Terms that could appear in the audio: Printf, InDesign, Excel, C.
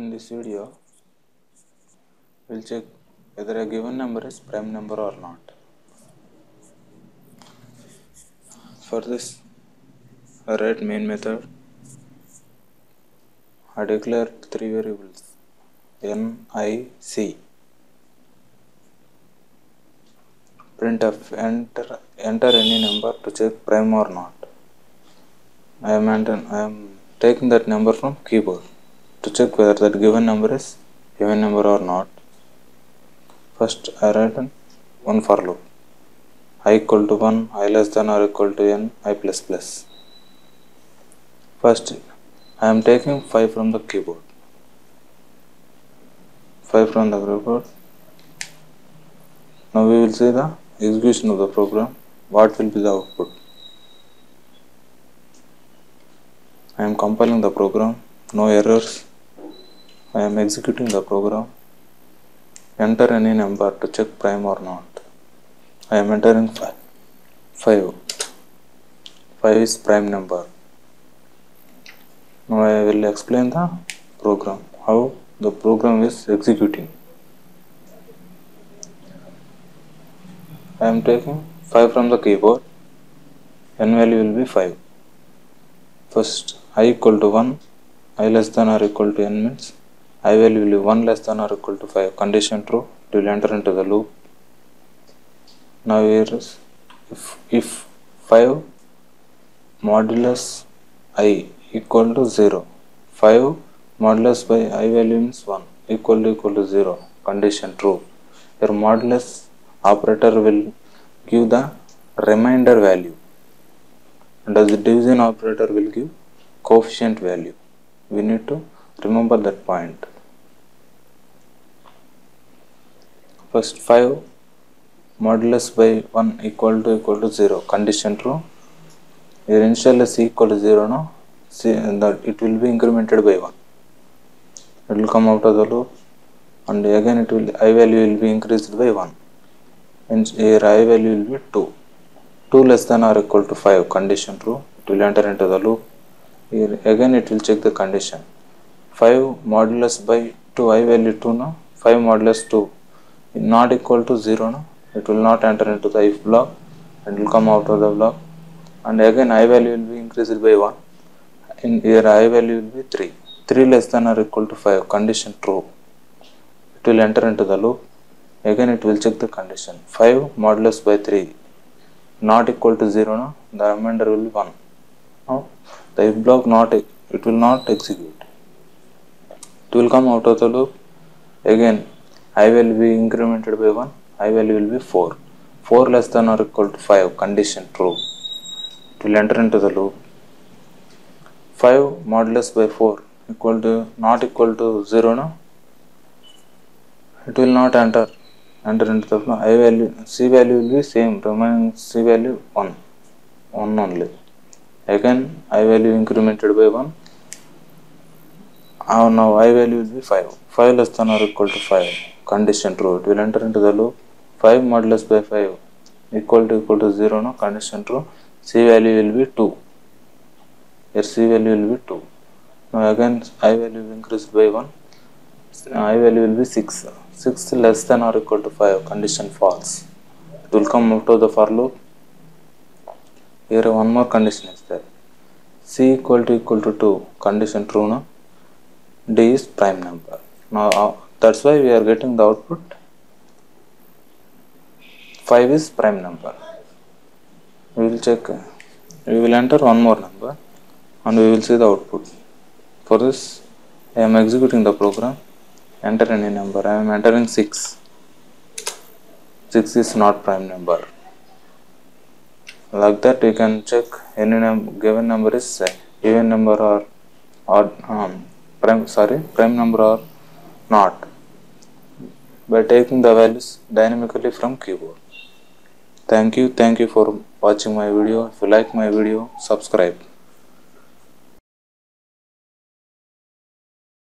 In this video, we'll check whether a given number is prime number or not. For this, write main method. I declare three variables n, I, c. Printf, enter any number to check prime or not. I am taking that number from keyboard to check whether that given number is even number or not. First, I write one for loop. I equal to 1, I less than or equal to n, I plus plus. First, I am taking 5 from the keyboard. 5 from the keyboard. Now we will see the execution of the program. What will be the output? I am compiling the program. No errors. I am executing the program. Enter any number to check prime or not. I am entering 5. 5 is prime number. Now I will explain the program, how the program is executing. I am taking 5 from the keyboard. N value will be 5. First, I equal to 1, I less than or equal to n means I value will be 1 less than or equal to 5. Condition true, it will enter into the loop. Now here is if 5 modulus I equal to 0, 5 modulus by I value means 1 equal to 0, condition true. Your modulus operator will give the remainder value, and as the division operator will give coefficient value. We need to remember that point. First, 5 modulus by 1 equal to 0, condition true. Your initial is equal to 0 now. See that it will be incremented by 1. It will come out of the loop, and again it will I value will be increased by 1. And here I value will be 2. 2 less than or equal to 5, condition true, it will enter into the loop. Here again it will check the condition. 5 modulus by 2, I value 2 now, 5 modulus 2 not equal to 0 now, it will not enter into the if block, and will come out of the block. And again I value will be increased by 1, and here I value will be 3. 3 less than or equal to 5, condition true, it will enter into the loop. Again it will check the condition. 5 modulus by 3 not equal to 0 now, the remainder will be 1. Now the if block it will not execute. It will come out of the loop. Again I value will be incremented by 1. I value will be 4. 4 less than or equal to 5, condition true. It will enter into the loop. 5 modulus by 4 not equal to 0 now. It will not enter into the flow. I value c value will be same, remaining c value 1 only. Again I value incremented by 1. Now I value will be 5 less than or equal to 5, condition true, it will enter into the loop. 5 modulus by 5 equal to 0 now, condition true, c value will be 2. Here c value will be 2. Now again I value will increase by 1. I value will be 6. 6 less than or equal to 5, condition false. It will come out of the for loop. Here one more condition is there. C equal to 2, condition true now. D is prime number. Now that's why we are getting the output. 5 is prime number. We will check. We will enter one more number, and we will see the output. For this, I am executing the program. Enter any number. I am entering 6. 6 is not prime number. Like that, you can check any given number is even number or odd, prime number or not, by taking the values dynamically from keyboard. Thank you for watching my video. If you like my video, subscribe.